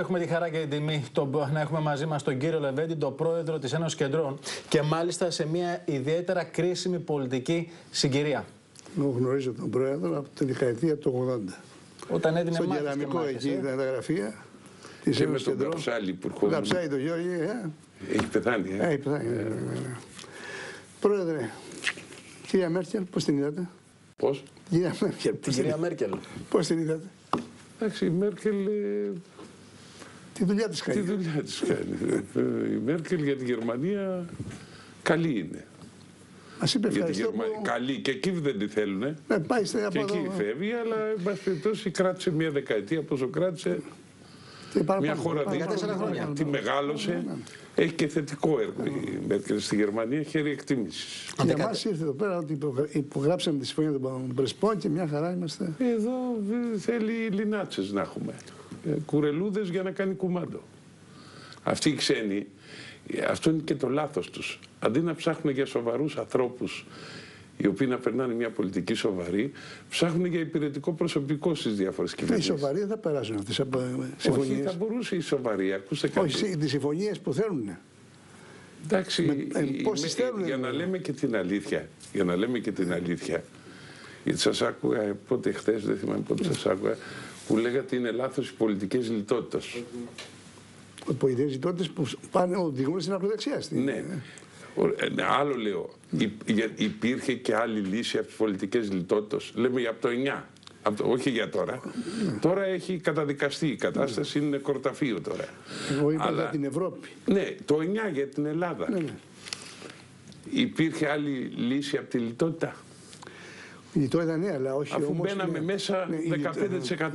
Έχουμε τη χαρά και την τιμή να έχουμε μαζί μας τον κύριο Λεβέντη, τον πρόεδρο της Ένωσης Κεντρών, και μάλιστα σε μια ιδιαίτερα κρίσιμη πολιτική συγκυρία. Γνωρίζω τον πρόεδρο από την δεκαετία του 80. Όταν έδινε στο Γεραμικό, εκεί ήταν τα γραφεία της Ένωσης Κεντρών. Και με τον Καψάλη που ερχόταν. Καψάλη τον Γιώργη. Έχει πεθάνει. Έχει πεθάνει. Πρόεδρε, κυρία Μέρκελ, πώς την είδατε? Πώς? Κυρία Μέρκελ. Πώς την είδατε? Εντάξει, η Μέρκελ. Τη δουλειά της κάνει. Η Μέρκελ για τη Γερμανία καλή είναι. Ας είπε ευχαριστώ που... Καλή, και εκεί δεν τη θέλουνε. Και εκεί φεύγει, αλλά εν πάση περιπτώσει κράτησε μια δεκαετία, πόσο κράτησε. Μια χώρα τη μεγάλωσε, έχει και θετικό έργο η Μέρκελ στη Γερμανία, χαίρει εκτίμησης. Για εμάς ήρθε εδώ πέρα ότι υπογράψαμε τη συμφωνία των Πρεσπών και μια χαρά είμαστε. Εδώ θέλει λινάτσες να έχουμε. Κουρελούδες για να κάνει κουμάντο. Αυτοί οι ξένοι, αυτό είναι και το λάθος τους. Αντί να ψάχνουν για σοβαρούς ανθρώπους οι οποίοι να περνάνε μια πολιτική σοβαρή, ψάχνουν για υπηρετικό προσωπικό στις διάφορες κυβερνήσεις. Οι σοβαροί δεν θα περάσουν αυτές τις συμφωνίες. Όχι, θα μπορούσε οι σοβαροί, ακούστε κάτι. Όχι, τις συμφωνίες που θέλουν. Εντάξει, για να λέμε και την αλήθεια. Για να λέμε και την αλήθεια. Γιατί σας άκουγα πότε χθες, δεν θυμάμαι πότε σας άκουγα, που λέγατε είναι λάθος οι πολιτικές λιτότητες. Οι πολιτικές λιτότητες που πάνε, οδηγούν στην ακροδεξιά. Ναι. Άλλο λέω. Υπήρχε και άλλη λύση από τις πολιτικές λιτότητες. Λέμε για το 9. Όχι για τώρα. Τώρα έχει καταδικαστεί η κατάσταση, είναι νεκροταφείο τώρα. Εγώ είπα για την Ευρώπη. Ναι, το 9 για την Ελλάδα. Ναι, ναι. Υπήρχε άλλη λύση από τη λιτότητα. Η λιτότητα ναι, αλλά όχι αφού όμως... Αφού μπαίναμε μέσα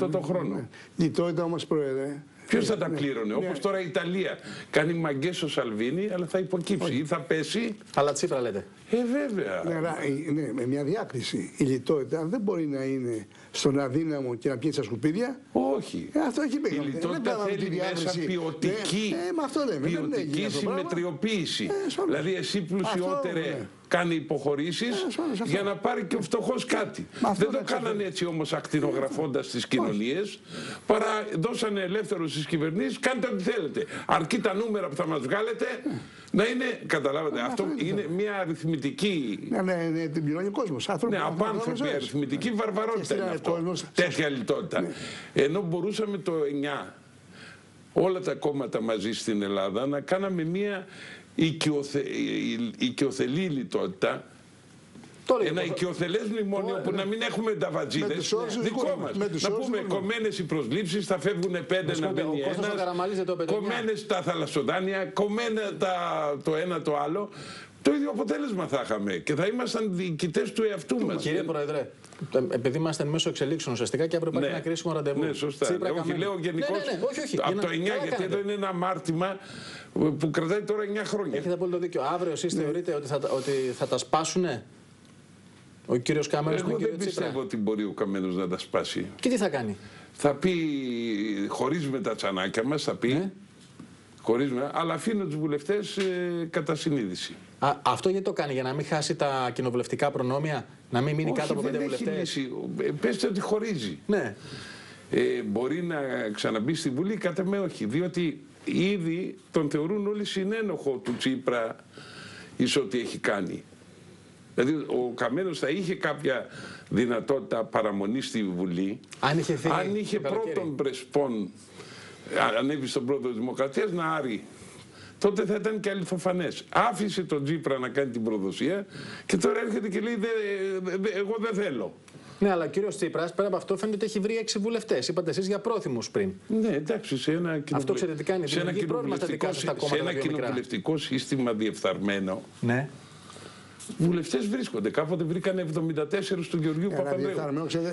15% το χρόνο. Η λιτότητα όμως, πρόεδρε... Ποιος θα τα πλήρωνε, όπως τώρα η Ιταλία. Κάνει μαγκές ο Σαλβίνη, αλλά θα υποκύψει ή θα πέσει. Αλλά Τσίπρα λέτε. Βέβαια. Ναι, με μια διάκριση. Η λιτότητα δεν μπορεί να είναι στον αδύναμο και να πιέτει στα σκουπίδια. Όχι. Αυτό έχει πει. Η λιτότητα θέλει μέσα ποιοτική, ποιοτική συμμετριοποίηση. Δηλαδή εσύ πλουσιότερε κάνει υποχωρήσεις για να πάρει και ο φτωχός κάτι. Δεν το κάνανε έτσι όμως ακτινογραφώντας τις κοινωνίες, παρά δώσανε ελεύθερους στις κυβερνήσεις, κάντε ό,τι θέλετε. Αρκεί τα νούμερα που θα μας βγάλετε να είναι, καταλάβατε, αυτό είναι μια αριθμητική... Ναι, την πληρώνει ο κόσμος. Ναι, απάνθρωπη αριθμητική βαρβαρότητα είναι αυτό. Τέτοια λιτότητα. Ενώ μπορούσαμε το 9 όλα τα κόμματα μαζί στην Ελλάδα να κάναμε μια... οικειοθελή λιτότητα, ένα οικειοθελές μνημόνιο που να μην έχουμε ταβατζίδες, δικό μας. Να πούμε κομμένες οι προσλήψεις, θα φεύγουν 5 να μπαίνει ένας, κομμένες τα θαλασσοδάνεια, κομμένα το ένα το άλλο. Το ίδιο αποτέλεσμα θα είχαμε και θα ήμασταν διοικητές του εαυτού μας. Κύριε Πρόεδρε, επειδή ήμασταν μέσω εξελίξεων ουσιαστικά και έπρεπε να είναι ένα κρίσιμο ραντεβού. Ναι, σωστά. Τσίπρα, όχι, λέω γενικώς. Όχι. Από το 9, γιατί εδώ είναι ένα αμάρτημα που κρατάει τώρα 9 χρόνια. Έχετε απόλυτο δίκιο. Αύριο εσείς θεωρείτε ότι θα τα σπάσουνε ο κύριος Καμένος με τον κύριο Τσίπρα? Δεν πιστεύω ότι μπορεί ο Καμένος να τα σπάσει. Και τι θα κάνει? Θα πει χωρίς με τα τσανάκια μας, θα πει. Αλλά αφήνω τους βουλευτές κατά συνείδηση. Αυτό γιατί το κάνει, για να μην χάσει τα κοινοβουλευτικά προνόμια, να μην μείνει κάτω από 5 βουλευτές? Όχι, δεν έχει. Πέστε ότι χωρίζει. Ναι. Μπορεί να ξαναμπεί στη Βουλή, κατά με όχι. Διότι ήδη τον θεωρούν όλοι συνένοχο του Τσίπρα εις ό,τι έχει κάνει. Δηλαδή ο Καμένος θα είχε κάποια δυνατότητα παραμονή στη Βουλή, αν είχε πρώτον Πρεσπών... Ανέβη στον πρόεδρο της Δημοκρατίας να άρει. Τότε θα ήταν και αληθοφανές. Άφησε τον Τσίπρα να κάνει την προδοσία και τώρα έρχεται και λέει εγώ δεν θέλω. Ναι, αλλά ο κύριος Τσίπρας πέρα από αυτό φαίνεται ότι έχει βρει 6 βουλευτές. Είπατε εσείς για πρόθυμους πριν. Ναι, εντάξει, σε ένα κοινοβουλευτικό σύστημα διεφθαρμένο. Ναι. Βουλευτές βρίσκονται. Κάποτε βρήκανε 74 του Γεωργίου Παπανδρέου. 74.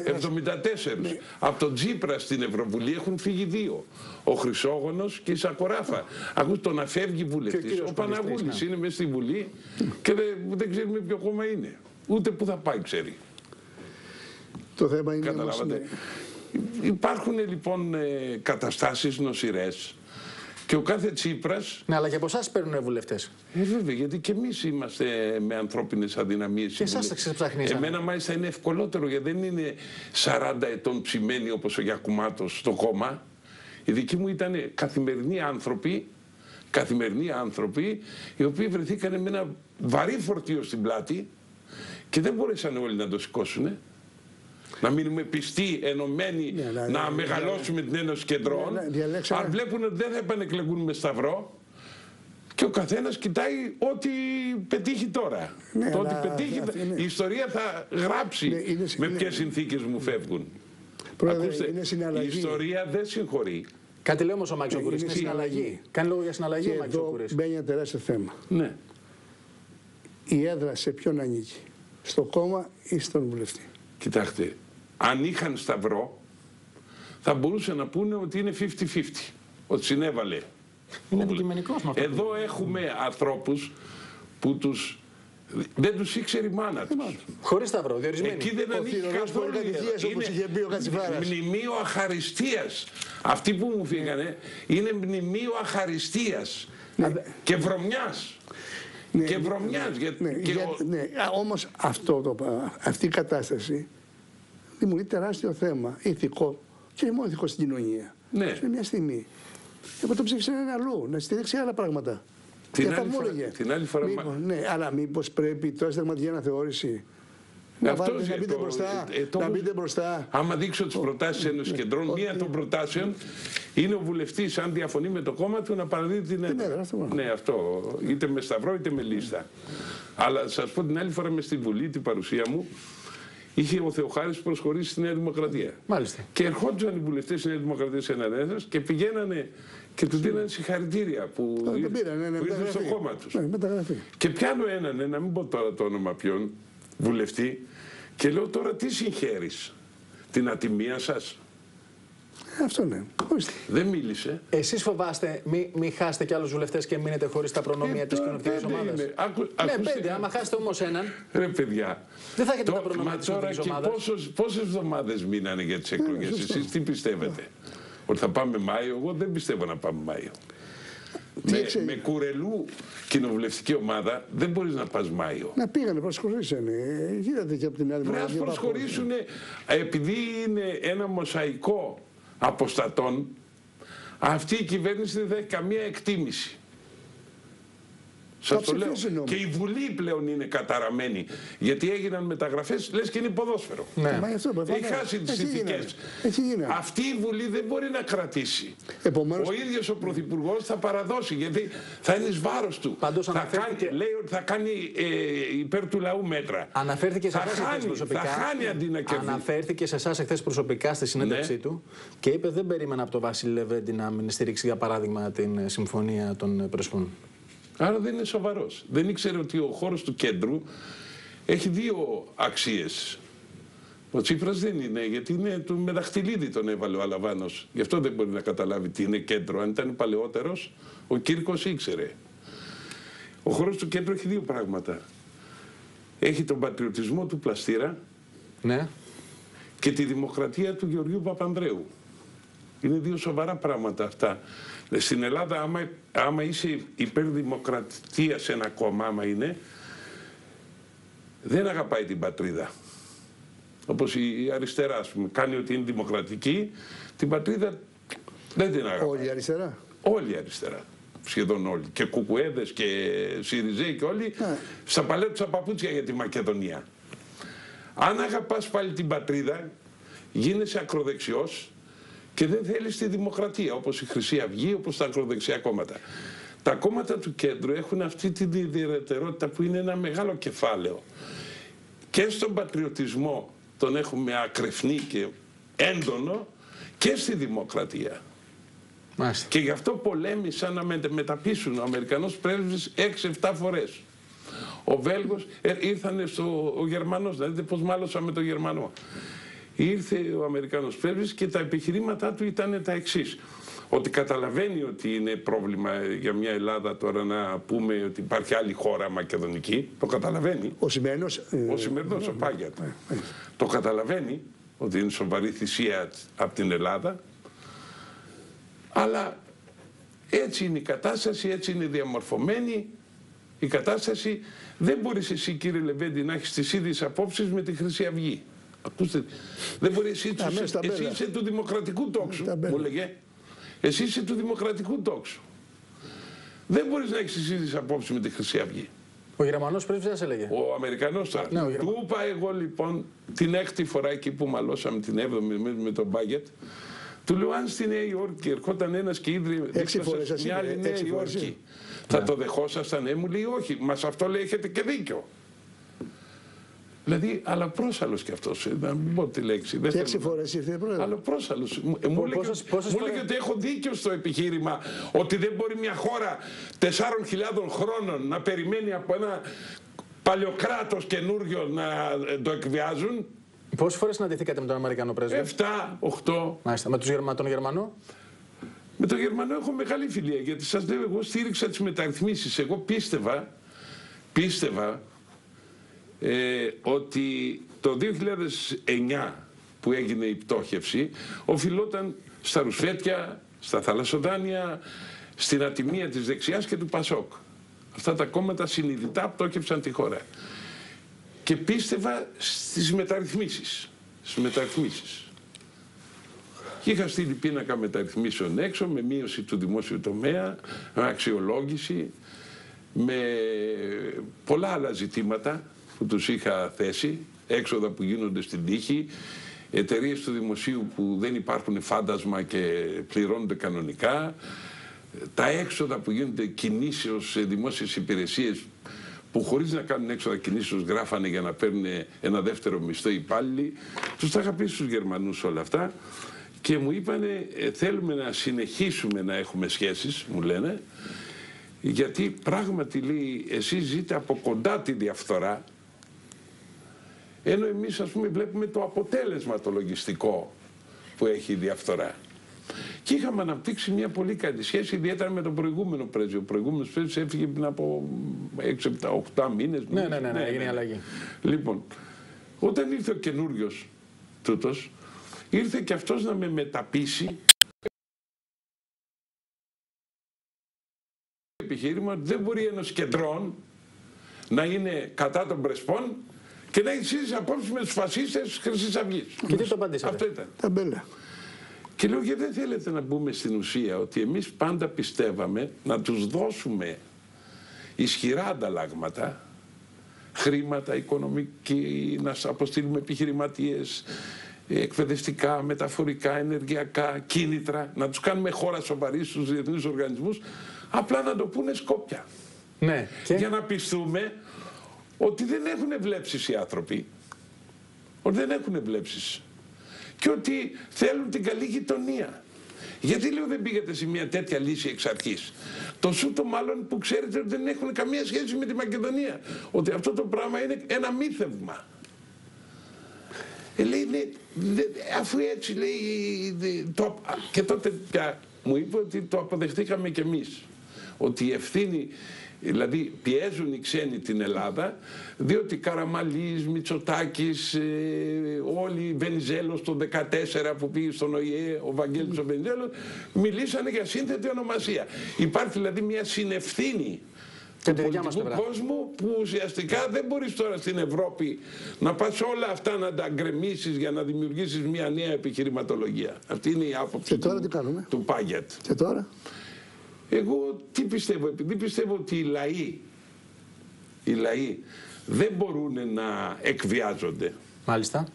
Από τον Τσίπρα στην Ευρωβουλή έχουν φύγει 2. Ο Χρυσόγωνος και η Σακοράφα. Ακούστε, να φεύγει βουλευτής. Ο Παναγούλης είναι μέσα στη Βουλή και δεν ξέρουμε ποιο κόμμα είναι. Ούτε που θα πάει, ξέρει. Το θέμα είναι. Καταλάβατε. Υπάρχουν λοιπόν καταστάσεις νοσηρές. Και ο κάθε Τσίπρας... Ναι, αλλά και από εσάς παίρνουν βουλευτές. Βέβαια, γιατί και εμείς είμαστε με ανθρώπινες αδυναμίες. Και εσάς τα ξεψαχνίσαμε. Εμένα μάλιστα είναι ευκολότερο, γιατί δεν είναι 40 ετών ψημένοι όπως ο Γιακουμάτος στο κόμμα. Οι δικοί μου ήταν καθημερινοί άνθρωποι, οι οποίοι βρεθήκαν με ένα βαρύ φορτίο στην πλάτη και δεν μπορέσαν όλοι να το σηκώσουν. Να μείνουμε πιστοί, ενωμένοι, να μεγαλώσουμε την Ένωση Κεντρών. Αν βλέπουν ότι δεν θα επανεκλεγούν με σταυρό, και ο καθένας κοιτάει ό,τι πετύχει τώρα. Ναι, το αλλά, πετύχει, η ιστορία θα γράψει με ποιες συνθήκες μου φεύγουν. Πρόεδρε, ακούστε, η ιστορία δεν συγχωρεί. Κάτι λέει όμως ο Μάκης Κουρής, είναι συναλλαγή. Κάνει λόγο για συναλλαγή ο Μάκης Κουρής. Μπαίνει ένα τεράστιο θέμα. Ναι. Η έδρα σε ποιον ανήκει, στο κόμμα ή στον βουλευτή? Κοιτάξτε, αν είχαν σταυρό, θα μπορούσαν να πούνε ότι είναι 50-50, ότι συνέβαλε. Είναι εδώ έχουμε ανθρώπους που τους... δεν τους ήξερε η μάνα τους. Χωρίς σταυρό, διορισμένοι. Εκεί δεν ανήκει καθόλου. Είναι μνημείο αχαριστίας. Αυτοί που μου φύγανε είναι μνημείο αχαριστίας και βρωμιάς. Και βρωμιάς. Όμως αυτή η κατάσταση δημιουργεί τεράστιο θέμα ηθικό και μόνο ηθικό στην κοινωνία. Σε μια στιγμή. Εγώ το ψήφισα έναν αλλού, να στηρίξει άλλα πράγματα. Την άλλη φορά. Μήπως, ναι, αλλά μήπως πρέπει τώρα στην τερματική αναθεώρηση να μπείτε μπροστά. Άμα δείξω τις προτάσεις Ένωσης Κεντρών, μία των προτάσεων είναι ο βουλευτής, αν διαφωνεί με το κόμμα του, να παραδίδει την έδρα. Ναι, αυτό. Είτε με σταυρό είτε με λίστα. Αλλά σας πω την άλλη φορά με στη Βουλή, την παρουσία μου, είχε ο Θεοχάρης προσχωρήσει στη Νέα Δημοκρατία. Μάλιστα. Και ερχόντουσαν οι βουλευτές στη Νέα Δημοκρατία σε έναν έδρας και πηγαίνανε και του δίνανε συγχαρητήρια που ήρθαν στο κόμμα τους. Και πιάνω έναν, να μην πω τώρα το όνομα ποιον, βουλευτή, και λέω τώρα τι συγχαίρεις, την ατιμία σας? Αυτό ναι. Δεν μίλησε. Εσείς φοβάστε μη χάσετε κι άλλους βουλευτές και μείνετε χωρίς τα προνόμια της κοινωνικής ομάδας? Ναι, 5. Άμα χάσετε όμως έναν. Ρε παιδιά. Δεν θα έχετε τα προνόμια της κοινωνικής ομάδας. Πόσες εβδομάδες μείνανε για τις εκλογές? Εσείς τι πιστεύετε? Ότι θα πάμε Μάιο? Εγώ δεν πιστεύω να πάμε Μάιο. Με κουρελού κοινοβουλευτική ομάδα δεν μπορείς να πας Μάιο. Να πήγανε, προσχωρήσανε. Κοίτατε και από την άλλη μεριά. Πρέπει να προσχωρήσουν επειδή είναι ένα μοσαϊκό αποστατών, αυτή η κυβέρνηση δεν θα έχει καμία εκτίμηση. Σας το λέω. Και η Βουλή πλέον είναι καταραμένη. Γιατί έγιναν μεταγραφές, λες και είναι ποδόσφαιρο. Ναι. Έχει χάσει τις ηθικές. Αυτή η Βουλή δεν μπορεί να κρατήσει. Επομένως... ο ίδιος ο Πρωθυπουργός θα παραδώσει, γιατί θα είναι εις βάρος του. Παντός, λέει ότι θα κάνει υπέρ του λαού μέτρα. Αναφέρθηκε σε εσάς εχθές προσωπικά. Θα χάνει αντί να κερδίσει. Αναφέρθηκε σε εσάς εχθές προσωπικά στη συνέντευξή του και είπε δεν περίμενα από τον Βασίλη Λεβέντη να μην στηρίξει για παράδειγμα την συμφωνία των Πρεσπών. Άρα δεν είναι σοβαρός. Δεν ήξερε ότι ο χώρος του κέντρου έχει δύο αξίες. Ο Τσίπρας δεν είναι, γιατί είναι του με δαχτυλίδι τον έβαλε ο Αλαβάνος. Γι' αυτό δεν μπορεί να καταλάβει τι είναι κέντρο. Αν ήταν παλαιότερος, ο Κύρκος ήξερε. Ο χώρος του κέντρου έχει δύο πράγματα. Έχει τον πατριωτισμό του Πλαστήρα και τη δημοκρατία του Γεωργίου Παπανδρέου. Είναι δύο σοβαρά πράγματα αυτά. Στην Ελλάδα, άμα είσαι υπερδημοκρατία σε ένα κόμμα, άμα είναι, δεν αγαπάει την πατρίδα. Όπως η αριστερά, ας πούμε, κάνει ότι είναι δημοκρατική, την πατρίδα δεν την αγαπάει. Όλη η αριστερά. Όλη η αριστερά. Σχεδόν όλοι. Και κουκουέδες και ΣΥΡΙΖΕΙ και όλοι, στα παλέτουσα παπούτσια για τη Μακεδονία. Αν αγαπάς πάλι την πατρίδα, γίνεσαι ακροδεξιός, και δεν θέλει τη δημοκρατία, όπως η Χρυσή Αυγή, όπως τα ακροδεξιά κόμματα. Τα κόμματα του κέντρου έχουν αυτή την ιδιαιτερότητα που είναι ένα μεγάλο κεφάλαιο. Και στον πατριωτισμό τον έχουμε ακρεφνή και έντονο και στη δημοκρατία. Μάλιστα. Και γι' αυτό πολέμησαν να μεταπίσουν. Ο Αμερικανός πρέσβης 6-7 φορές. Ο Βέλγος ήρθανε ο Γερμανός, να δείτε πώς μάλωσα με τον Γερμανό. Ήρθε ο Αμερικανός πρέσβης και τα επιχειρήματά του ήταν τα εξής. Ότι καταλαβαίνει ότι είναι πρόβλημα για μια Ελλάδα τώρα να πούμε ότι υπάρχει άλλη χώρα μακεδονική. Το καταλαβαίνει. Ο Σημερινός, ο Πάγιατ. Το καταλαβαίνει ότι είναι σοβαρή θυσία από την Ελλάδα. Αλλά έτσι είναι η κατάσταση, έτσι είναι διαμορφωμένη η κατάσταση. Δεν μπορείς εσύ, κύριε Λεβέντη, να έχεις τις ίδιες απόψεις με τη Χρυσή Αυγή. Ακούστε, δεν μπορεί εσύ, εσύ είσαι του δημοκρατικού τόξου, μου λέγε. Εσύ είσαι του δημοκρατικού τόξου. Δεν μπορείς να έχεις ίδιες απόψεις με τη Χρυσή Αυγή. Ο Γερμανός πρέσβης δεν σε έλεγε. Ο Αμερικανός τώρα. Ναι, του είπα εγώ λοιπόν την 6η φορά εκεί που μαλώσαμε, την 7η με τον Μπάγκετ, του λέω αν στη Νέα Υόρκη ερχόταν ένας και ίδρυε μια άλλη Νέα Υόρκη, θα το δεχόσασταν? Μου λέει όχι, μα αυτό λέει έχετε και δίκιο. Δηλαδή, αλλά πρόσαλος κι αυτός, να μην πω τη λέξη. Και 6 φορές ήρθε πρόεδρος. Αλλά πρόσαλος. Μου έλεγε ότι έχω δίκιο στο επιχείρημα ότι δεν μπορεί μια χώρα 4.000 χρόνων να περιμένει από ένα παλαιοκράτος καινούριο να το εκβιάζουν. Πόσες φορές συναντηθήκατε με τον Αμερικανό πρέσβη? 7-8. Μάλιστα. Με τον Γερμανό? Με τον Γερμανό έχω μεγάλη φιλία, γιατί σας λέω εγώ στήριξα τις μεταρρυθμίσεις. Εγώ πίστευα ότι το 2009 που έγινε η πτώχευση οφειλόταν στα ρουσφέτια, στα θαλασσοδάνεια, στην ατιμία της δεξιάς και του ΠΑΣΟΚ. Αυτά τα κόμματα συνειδητά πτώχευσαν τη χώρα. Και πίστευα στις μεταρρυθμίσεις. Και είχα στείλει πίνακα μεταρρυθμίσεων έξω, με μείωση του δημόσιου τομέα, με αξιολόγηση, με πολλά άλλα ζητήματα που τους είχα θέσει, έξοδα που γίνονται στην τύχη, εταιρείες του δημοσίου που δεν υπάρχουν φάντασμα και πληρώνονται κανονικά, τα έξοδα που γίνονται κινήσεως σε δημόσιες υπηρεσίες που χωρίς να κάνουν έξοδα κινήσεως γράφανε για να παίρνουν ένα δεύτερο μισθό οι υπάλληλοι. Τους τα είχα πει στους Γερμανούς όλα αυτά και μου είπανε θέλουμε να συνεχίσουμε να έχουμε σχέσεις, μου λένε, γιατί πράγματι λέει εσείς ζείτε από κοντά τη διαφθορά, ενώ εμείς ας πούμε βλέπουμε το αποτέλεσμα το λογιστικό που έχει η διαφθορά. Και είχαμε αναπτύξει μια πολύ καλή σχέση, ιδιαίτερα με τον προηγούμενο πρέσβη. Ο προηγούμενος πρέσβης έφυγε πριν από 6-7-8 μήνες. Ναι, έγινε η αλλαγή. Λοιπόν, όταν ήρθε ο καινούριος τούτος, ήρθε και αυτός να με μεταπείσει επιχείρημα ότι δεν μπορεί η Ένωση Κεντρών να είναι κατά των Πρεσπών και να έχει τις απόψεις με τους φασίστες της Χρυσής Αυγής. Και τι το απαντήσατε? Αυτό ήταν. Ταμπέλα. Και λέω γιατί δεν θέλετε να μπούμε στην ουσία ότι εμείς πάντα πιστεύαμε να τους δώσουμε ισχυρά ανταλλάγματα, χρήματα, οικονομική, να αποστείλουμε επιχειρηματίες, εκπαιδευτικά, μεταφορικά, ενεργειακά, κίνητρα, να τους κάνουμε χώρα σοβαρή στους διεθνείς οργανισμούς, απλά να το πούνε Σκόπια. Ναι. Και... για να πιστούμε ότι δεν έχουν βλέψεις οι άνθρωποι, ότι δεν έχουν βλέψεις και ότι θέλουν την καλή γειτονία. Γιατί λέω δεν πήγατε σε μια τέτοια λύση εξ αρχής? Το σούτο μάλλον που ξέρετε ότι δεν έχουν καμία σχέση με τη Μακεδονία, ότι αυτό το πράγμα είναι ένα μύθευμα. Λέει, ναι, αφού έτσι λέει, και τότε πια μου είπε ότι το αποδεχτήκαμε κι εμείς. Ότι η ευθύνη, δηλαδή πιέζουν οι ξένοι την Ελλάδα, διότι Καραμανλής, Μητσοτάκης, όλοι, Βενιζέλος το 2014 που πήγε στον ΟΗΕ, ο Ευαγγέλος ο Βενιζέλος, μιλήσανε για σύνθετη ονομασία. Υπάρχει δηλαδή μια συνευθύνη του πολιτικού κόσμου που ουσιαστικά δεν μπορείς τώρα στην Ευρώπη να πας όλα αυτά να τα γκρεμίσεις για να δημιουργήσεις μια νέα επιχειρηματολογία. Αυτή είναι η άποψη του Πάγκετ. Και τώρα? Εγώ τι πιστεύω? Επειδή πιστεύω ότι οι λαοί δεν μπορούν να εκβιάζονται. Μάλιστα.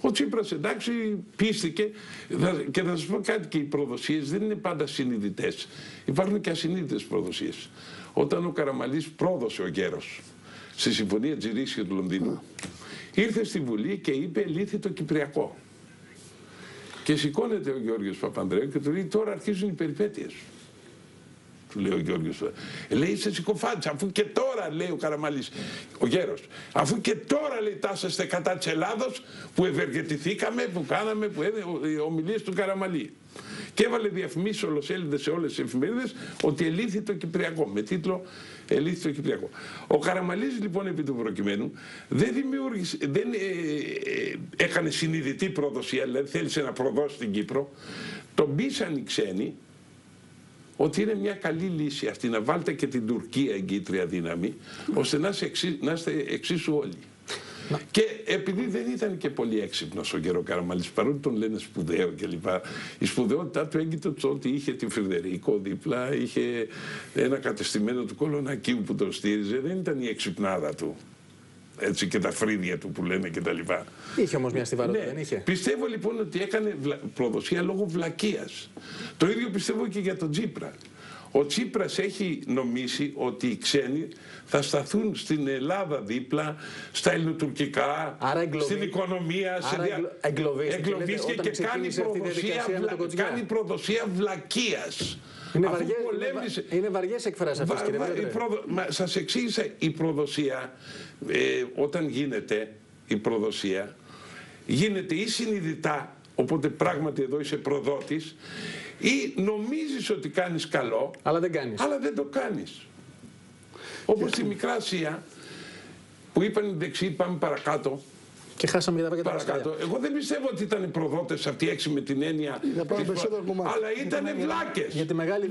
Ο Τσίπρας εντάξει πίστηκε και θα σας πω κάτι, και οι προδοσίες δεν είναι πάντα συνειδητές. Υπάρχουν και ασυνείδητες προδοσίες. Όταν ο Καραμανλής πρόδωσε ο Γέρος στη συμφωνία Τζιρίσιο του Λονδίνου, ήρθε στη Βουλή και είπε λύθη το Κυπριακό. Και σηκώνεται ο Γεώργιος Παπανδρέου και του λέει τώρα αρχίζουν οι περιπέτειες. Του λέει ο Γεώργιος. Λέει είσαι συκοφάντης, αφού και τώρα λέει ο Καραμανλής, ο Γέρος, αφού και τώρα λέει τάσσεστε κατά της Ελλάδος που ευεργετηθήκαμε, που κάναμε, που ομιλίες του Καραμανλή. Και έβαλε διαφημίσεις ολοσέλιδες σε όλες τις εφημερίδες ότι ελήφθη το Κυπριακό, με τίτλο ελήφθη το Κυπριακό. Ο Καραμανλής λοιπόν επί του προκειμένου δεν έκανε συνειδητή προδοσία, δηλαδή θέλησε να προδώσει την Κύπρο. Τον πείσαν οι ξένοι ότι είναι μια καλή λύση αυτή, να βάλτε και την Τουρκία εγκύτρια δύναμη, ώστε να είστε εξίσου όλοι. Να. Και επειδή δεν ήταν και πολύ έξυπνος ο Γερο Καραμανλής, παρότι τον λένε σπουδαίο κλπ. Η σπουδαιότητά του έγκυται ότι είχε τη Φρεντερικό δίπλα, είχε ένα κατεστημένο του Κολονακίου που τον στήριζε, δεν ήταν η εξυπνάδα του. Έτσι, και τα φρύδια του που λένε και τα λοιπά. Είχε όμως μια στιβαρότητα, ναι, δεν είχε. Πιστεύω λοιπόν ότι έκανε προδοσία λόγω βλακείας. Το ίδιο πιστεύω και για τον Τσίπρα. Ο Τσίπρας έχει νομίσει ότι οι ξένοι θα σταθούν στην Ελλάδα δίπλα, στα ελληνοτουρκικά, στην οικονομία, εγκλωβίστηκε και κάνει προδοσία βλακείας. Είναι βαριές εκφράσεις αυτές, κύριε Πρόεδρε. Σας εξήγησα, η προδοσία, όταν γίνεται η προδοσία, γίνεται ή συνειδητά, οπότε πράγματι εδώ είσαι προδότης, ή νομίζεις ότι κάνεις καλό, αλλά δεν κάνεις. Αλλά δεν το κάνεις. Όπως στη Μικρά Ασία, που είπαν οι δεξιοί πάμε παρακάτω, και χάσαμε για τα παρακάτω. Εγώ δεν πιστεύω ότι ήταν οι προδότες αυτοί έξι με την έννοια. Αλλά ήτανε βλάκες. Για τη μεγάλη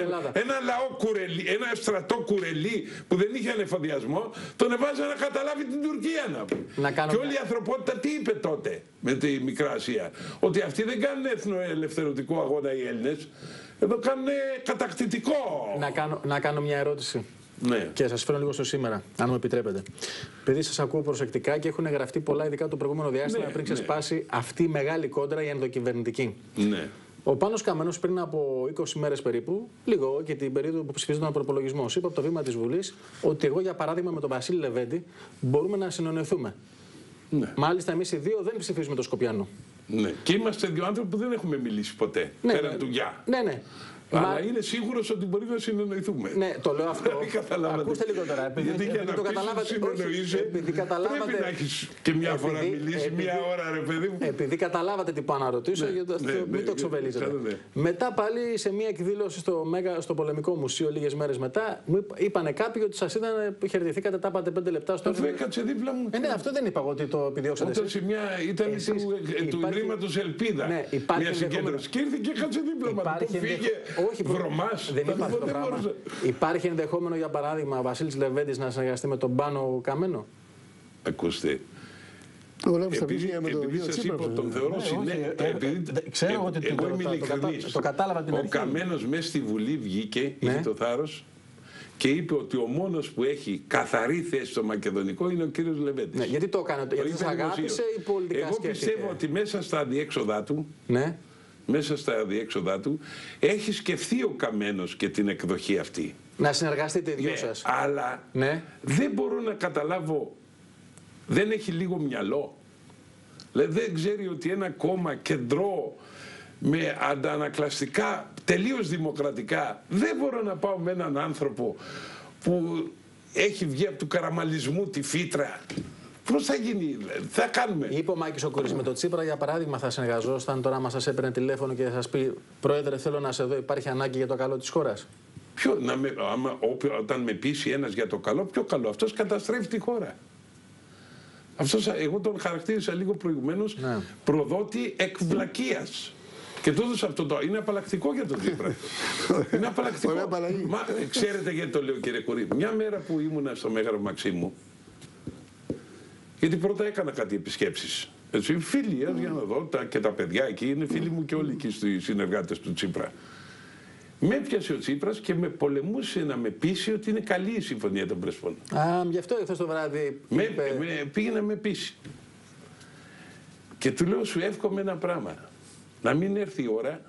Ελλάδα. Ένα λαό κουρελί, ένα στρατό κουρελί που δεν είχε ανεφοδιασμό, τον εβάζανε να καταλάβει την Τουρκία να πει. Και όλη η ανθρωπότητα τι είπε τότε με τη Μικρά Ασία? Ότι αυτοί δεν κάνουν εθνοελευθερωτικό αγώνα οι Έλληνες. Εδώ κάνουν κατακτητικό. Να κάνω μια ερώτηση. Ναι. Και σας φέρω λίγο στο σήμερα, αν μου επιτρέπετε. Επειδή σας ακούω προσεκτικά και έχουν γραφτεί πολλά, ειδικά το προηγούμενο διάστημα, ναι, πριν ξεσπάσει αυτή η μεγάλη κόντρα η ενδοκυβερνητική. Ναι. Ο Πάνος Καμένος πριν από 20 μέρες περίπου, λίγο και την περίοδο που ψηφίζονταν ο προπολογισμός, είπε από το βήμα της Βουλής ότι εγώ, για παράδειγμα, με τον Βασίλη Λεβέντη μπορούμε να συνεννοηθούμε. Ναι. Μάλιστα, εμείς οι δύο δεν ψηφίζουμε τον Σκοπιανό. Ναι. Και είμαστε δύο άνθρωποι που δεν έχουμε μιλήσει ποτέ. Ναι, πέραν του γεια. Ναι, ναι. Αλλά είναι σίγουρος ότι μπορεί να συνεννοηθούμε. Ναι, το λέω αυτό. Ακούστε λίγο τώρα. Επειδή το καταλάβατε, επειδή καταλάβατε, πρέπει να έχεις και μια φορά μιλήσει, μια ώρα, ρε παιδί μου. Επειδή καταλάβατε τι πάω να ρωτήσω, μην το ξοβελίζετε. Μετά πάλι σε μια εκδήλωση στο Πολεμικό Μουσείο, λίγες μέρες μετά, μου είπανε κάποιοι ότι σας είδαν, χαιρετηθήκατε, τα είπατε 5 λεπτά στο έργο. Κάτσε δίπλα μου. Ναι, αυτό δεν είπα ότι το επιδιώξατε. Όταν σε μια ήταν του Ιδρύματος Ελπίδα, μια συγκέντρωση, και ήρθε και κάτσε δίπλα μου. Όχι, δεν υπάρχει το πράγμα. Υπάρχει ενδεχόμενο, για παράδειγμα, ο Βασίλης Λεβέντης να συνεργαστεί με τον Πάνο Καμένο? Ακούστε, επειδή σας είπα τον θεωρώ συνέχεια, το κατάλαβα την αρχή. Ο Καμένος μέσα στη Βουλή βγήκε, είχε το θάρρος και είπε ότι ο μόνος που έχει καθαρή θέση στο μακεδονικό είναι ο κύριος Λεβέντης. Γιατί το έκανε? Γιατί σας αγάπησε ή πολιτικά σκέφτηκε? Εγώ πιστεύω ότι μέσα στα διέξοδά του, έχει σκεφτεί ο Καμένος και την εκδοχή αυτή. Να συνεργαστείτε οι δυο σας. Αλλά δεν μπορώ να καταλάβω, δεν έχει λίγο μυαλό? Δηλαδή δεν ξέρει ότι ένα κόμμα κεντρό με αντανακλαστικά, τελείως δημοκρατικά, δεν μπορώ να πάω με έναν άνθρωπο που έχει βγει από του καραμαλισμού τη φύτρα. Πώς θα γίνει, θα κάνουμε? Είπε ο Μάκης ο Κουρής με τον Τσίπρα, για παράδειγμα, θα συνεργαζόταν τώρα, μα σας έπαιρνε τηλέφωνο και θα σας πει «Πρόεδρε, θέλω να σε δω, υπάρχει ανάγκη για το καλό της χώρας»? Ποιο, όταν με πείσει ένας για το καλό, ποιο καλό? Αυτός καταστρέφει τη χώρα. Αυτός, εγώ τον χαρακτήρισα λίγο προηγουμένως προδότη εκ βλακείας. Και τούτος αυτό το είναι απαλλακτικό για τον Τσίπρα. Είναι απαλλακτικό. Μα, ξέρετε γιατί το λέω, κύριε Κουρή? Μια μέρα που ήμουνα στο Μέγαρο Μαξίμου, γιατί πρώτα έκανα κάτι επισκέψεις. Έτσι, φίλοι, για να δω και τα παιδιά εκεί, είναι φίλοι μου και όλοι εκεί οι συνεργάτες του Τσίπρα. Με έπιασε ο Τσίπρας και με πολεμούσε να με πείσει ότι είναι καλή η συμφωνία των Πρεσπών. Α, γι' αυτό ήρθες το βράδυ. Πήγε να με πείσει. Και του λέω, σου εύχομαι ένα πράγμα. Να μην έρθει η ώρα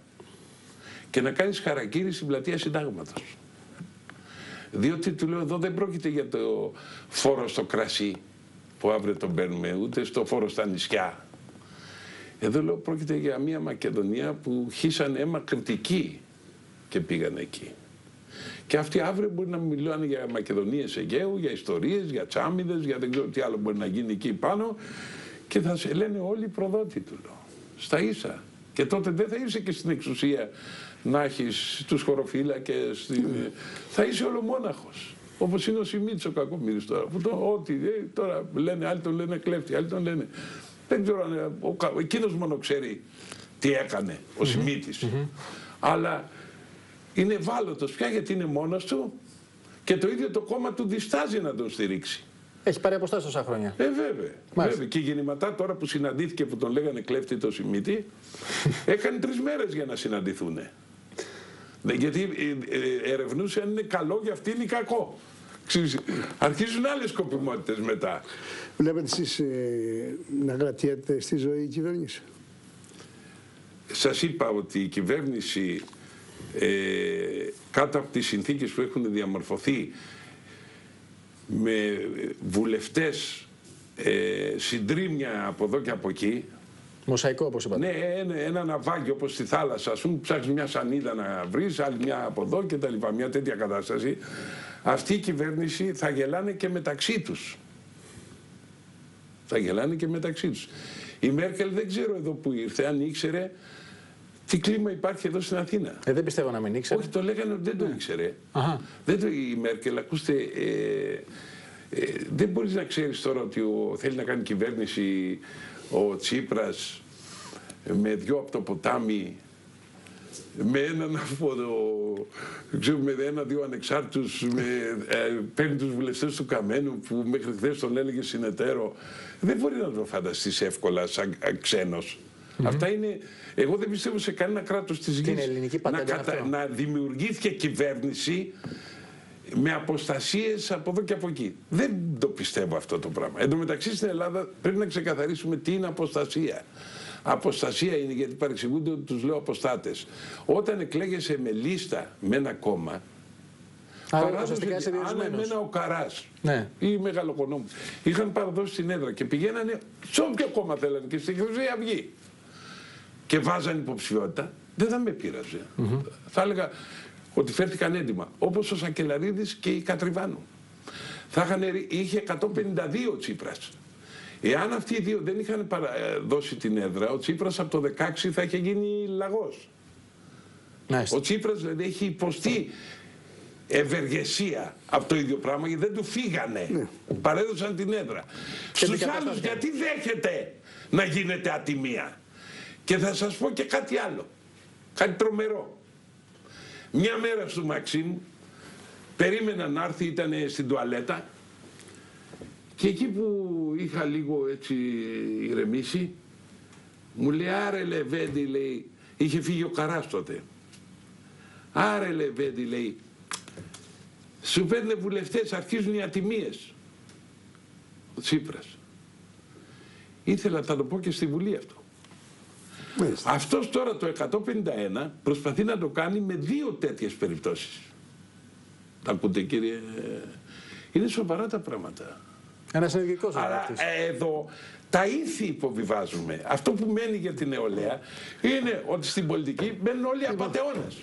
και να κάνεις χαρακτήρι στην πλατεία Συντάγματος. Διότι του λέω, εδώ δεν πρόκειται για το φόρο στο κρασί, που αύριο τον παίρνουμε, ούτε στο φόρο στα νησιά. Εδώ λέω πρόκειται για μια Μακεδονία που χύσαν αίμα κριτική και πήγαν εκεί. Και αυτοί αύριο μπορεί να μιλάνε για Μακεδονίες Αιγαίου, για ιστορίες, για τσάμιδες, για δεν ξέρω τι άλλο μπορεί να γίνει εκεί πάνω, και θα σε λένε όλοι προδότη, του λέω. Στα ίσα. Και τότε δεν θα είσαι και στην εξουσία να έχεις τους χωροφύλακες, θα είσαι ολομόναχος. Όπως είναι ο Σιμίτης ο Κακομοίρης τώρα, που τώρα λένε, άλλοι τον λένε κλέφτη, άλλοι τον λένε. Δεν ξέρω αν εκείνος μόνο ξέρει τι έκανε ο Σιμίτης. Αλλά είναι ευάλωτος πια γιατί είναι μόνος του και το ίδιο το κόμμα του διστάζει να τον στηρίξει. Έχει πάρει αποστάσεις τόσα χρόνια. Βέβαια. Και γεννηματά τώρα που συναντήθηκε, που τον λέγανε κλέφτη το Σιμίτη, έκανε 3 μέρες για να συναντηθούν. Γιατί ερευνούσε αν είναι καλό για αυτήν ή κακό. Αρχίζουν άλλες σκοπιμότητες μετά. Βλέπετε εσείς να κρατιέται στη ζωή η κυβέρνηση? Σας είπα ότι η κυβέρνηση κάτω από τις συνθήκες που έχουν διαμορφωθεί με βουλευτές συντρίμια από εδώ και από εκεί. Μοσαϊκό, όπως είπατε. Ναι, ένα ναυάγιο όπως στη θάλασσα. Ας πούμε, ψάχνεις μια σανίδα να βρεις, άλλη μια από εδώ και τα λοιπά. Μια τέτοια κατάσταση. Αυτή η κυβέρνηση θα γελάνε και μεταξύ τους. Θα γελάνε και μεταξύ τους. Η Μέρκελ δεν ξέρω εδώ που ήρθε, αν ήξερε τι κλίμα υπάρχει εδώ στην Αθήνα. Δεν πιστεύω να μην ήξερε. Όχι, το λέγανε ότι δεν το ήξερε. Η Μέρκελ, ακούστε, δεν μπορείς να ξέρεις τώρα ότι θέλει να κάνει κυβέρνηση ο Τσίπρας με 2 από το ποτάμι, με έναν από το, με 1-2 ανεξάρτητους, παίρνει τους βουλευτές του Καμένου που μέχρι χθες τον έλεγε συνεταίρο. Δεν μπορεί να το φανταστείς εύκολα σαν ξένος. Αυτά είναι, εγώ δεν πιστεύω σε κανένα κράτος της γης να δημιουργήθηκε κυβέρνηση με αποστασίες από εδώ και από εκεί. Δεν το πιστεύω αυτό το πράγμα. Εν τω μεταξύ στην Ελλάδα πρέπει να ξεκαθαρίσουμε τι είναι αποστασία. Αποστασία είναι, γιατί παρεξηγούνται ότι τους λέω αποστάτες. Όταν εκλέγεσαι με λίστα με ένα κόμμα, παράδοση, αν εμένα ο Καράς ή η Μεγαλοκονόμου είχαν παραδώσει την έδρα και πηγαίνανε σε όποιο κόμμα θέλανε και στη Χρυσή Αυγή και βάζανε υποψηφιότητα, δεν θα με πείραζε. Θα έλεγα ότι φέρθηκαν έντοιμα, όπως ο Σακελαρίδης και η Κατριβάνου. Είχε 152 ο Τσίπρας. Εάν αυτοί οι δύο δεν είχαν δώσει την έδρα, ο Τσίπρας από το 16 θα είχε γίνει λαγός. Ο Τσίπρας δηλαδή έχει υποστεί ευεργεσία από το ίδιο πράγμα, γιατί δεν του φύγανε. Παρέδωσαν την έδρα. Στους άλλους γιατί δέχεται να γίνεται ατιμία. Και θα σας πω και κάτι άλλο, κάτι τρομερό. Μια μέρα στο Μαξίμ, περίμενα να έρθει, ήταν στην τουαλέτα και εκεί που είχα λίγο έτσι ηρεμήσει, μου λέει, άρε Λεβέντη, λέει, είχε φύγει ο Καράς τότε. Άρε Λεβέντη, λέει, σου παίρνε βουλευτές, αρχίζουν οι ατιμίες. Ο Τσίπρας. Ήθελα να το πω και στη Βουλή αυτό. Αυτός τώρα το 151 προσπαθεί να το κάνει με 2 τέτοιες περιπτώσεις. Τα ακούτε, κύριε? Είναι σοβαρά τα πράγματα. Ένας ενεργικός. Αλλά εδώ τα ήθη υποβιβάζουμε. Αυτό που μένει για την νεολαία είναι ότι στην πολιτική μένουν όλοι απατεώνες.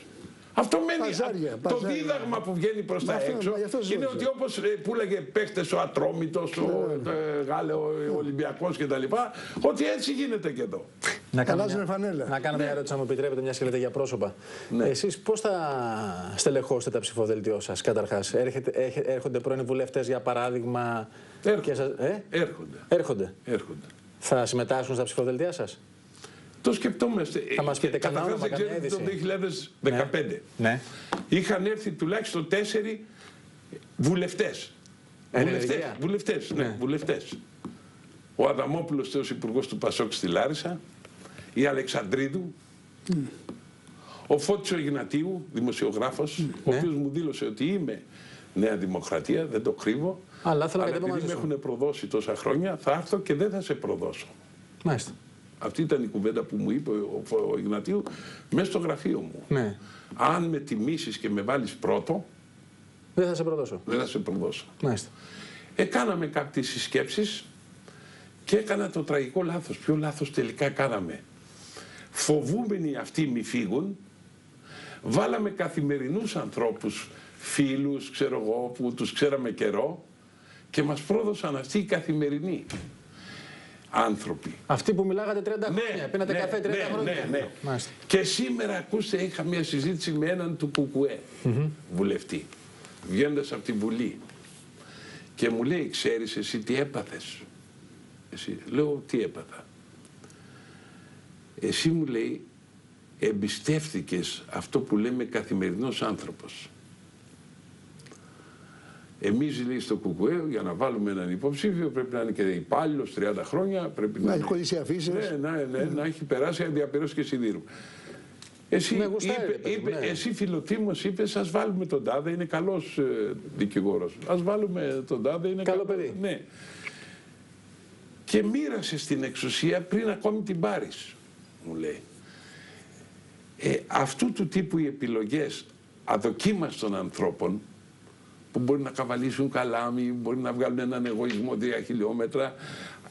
Αυτό μένει. Το δίδαγμα που βγαίνει προς τα έξω είναι ότι, όπως πούλαγε παίχτες ο Ατρόμητος, ο Γάλλο, ο Ολυμπιακός κτλ., ότι έτσι γίνεται και εδώ. Να κάνω μια ερώτηση, αν μου επιτρέπετε, μια σκελετή για πρόσωπα. Εσείς πώς θα στελεχώσετε τα ψηφοδέλτιό σας, καταρχάς? Έρχονται πρώην βουλευτές, για παράδειγμα? Έρχονται. Θα συμμετάσχουν στα ψηφοδέλτια σας? Το σκεπτόμαστε. Θα μας πείτε κανένα όνομα, καμία είδηση? Το 2015 είχαν έρθει τουλάχιστον 4 βουλευτές. Βουλευτές. Ο Αδαμόπουλος, ο υπουργός του ΠΑΣΟΚ στη Λάρισα, η Αλεξανδρίδου, ο Φώτης ο Ιγνατίου, δημοσιογράφος, ο οποίος μου δήλωσε ότι είμαι Νέα Δημοκρατία, δεν το κρύβω, αλλά επειδή με έχουν προδώσει τόσα χρόνια, θα έρθω και δεν θα σε προδώσω. Μάλιστα. Αυτή ήταν η κουβέντα που μου είπε ο Ιγνατίου μέσα στο γραφείο μου. Ναι. Αν με τιμήσεις και με βάλεις πρώτο, δεν θα σε προδώσω. Μάλιστα. Κάναμε κάποιες συσκέψεις και έκανα το τραγικό λάθος. Ποιο λάθος τελικά κάναμε? Φοβούμενοι αυτοί μη φύγουν, βάλαμε καθημερινούς ανθρώπους, φίλους, ξέρω εγώ, που τους ξέραμε καιρό, και μας πρόδωσαν αυτοί οι καθημερινοί άνθρωποι. Αυτοί που μιλάγατε 30 χρόνια, πίνατε καφέ 30 χρόνια. Και σήμερα, ακούστε, είχα μια συζήτηση με έναν του ΚΚΕ βουλευτή, βγαίνοντας από τη Βουλή, και μου λέει, ξέρεις εσύ τι έπαθες? Λέω, τι έπαθα? Εσύ, μου λέει, εμπιστεύτηκες αυτό που λέμε καθημερινός άνθρωπος. Εμείς λέει στο ΚΚΕ για να βάλουμε έναν υποψήφιο πρέπει να είναι και υπάλληλος 30 χρόνια. Πρέπει να έχει κολλήσει αφήσεις. Να έχει περάσει αδιαπέρωση και σιδήρου. Εσύ φιλοτή μου είπε, ας βάλουμε τον τάδε, είναι καλός δικηγόρος. Ας βάλουμε τον τάδε, είναι καλό παιδί. Ναι. Και μοίρασε στην εξουσία πριν ακόμη την πάρεις, μου λέει. Αυτού του τύπου οι επιλογές αδοκίμαστων ανθρώπων που μπορεί να καβαλήσουν καλάμι, μπορεί να βγάλουν έναν εγωισμό 3 χιλιόμετρα,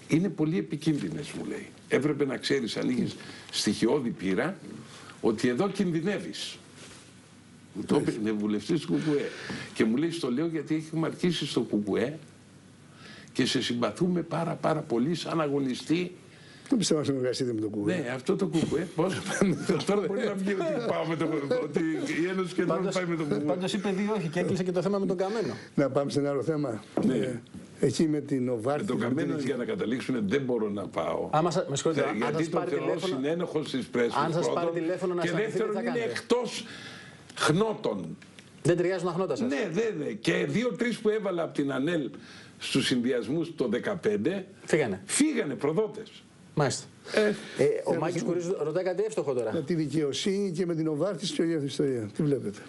είναι πολύ επικίνδυνες, μου λέει. Έπρεπε να ξέρεις αν είχες στοιχειώδη πείρα ότι εδώ κινδυνεύεις. Το είπε βουλευτής του ΚΚΕ. Και μου λέει, στο λέω γιατί έχουμε αρχίσει στο ΚΚΕ και σε συμπαθούμε πάρα πολύ σαν αγωνιστή. Δεν πιστεύω να συνεργαστείτε με το ΚΚΕ. Ναι, αυτό το ΚΚΕ. Πώς. Τώρα μπορεί να βγει ότι πάω με το ΚΚΕ. Ότι η Ένωση Κεντρών πάει με το ΚΚΕ. Πάντως είπε δύο όχι και έκλεισε και το θέμα με τον Καμένο. Να πάμε σε ένα άλλο θέμα. Ναι. Εκεί με την Οβάρτη. Το Καμένο για να καταλήξουν δεν μπορώ να πάω. Άμα σα θεωρώ συνένοχο τη Πρέσπες. Αν σα πάρει τηλέφωνο να σα πει. Και δεύτερον είναι εκτός χνότων. Δεν ταιριάζουν αχνότα σας. Ναι, και 2-3 που έβαλα από την ΑΝΕΛ στους συνδυασμούς το 2015 φύγανε προδότες. Μάλιστα. Ο Μάκης Κουρής ρωτάει κάτι εύστοχο τώρα. Με τη δικαιοσύνη και με την Οβάρτη και όλη αυτή η ιστορία. Τι βλέπετε.